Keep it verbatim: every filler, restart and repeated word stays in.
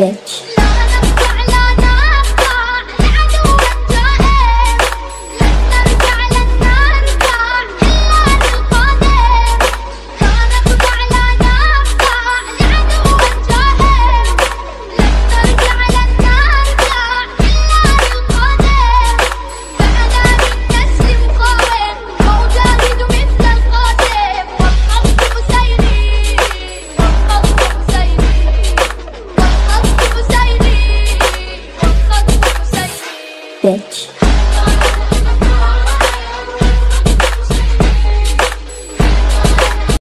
Pet. Bitch.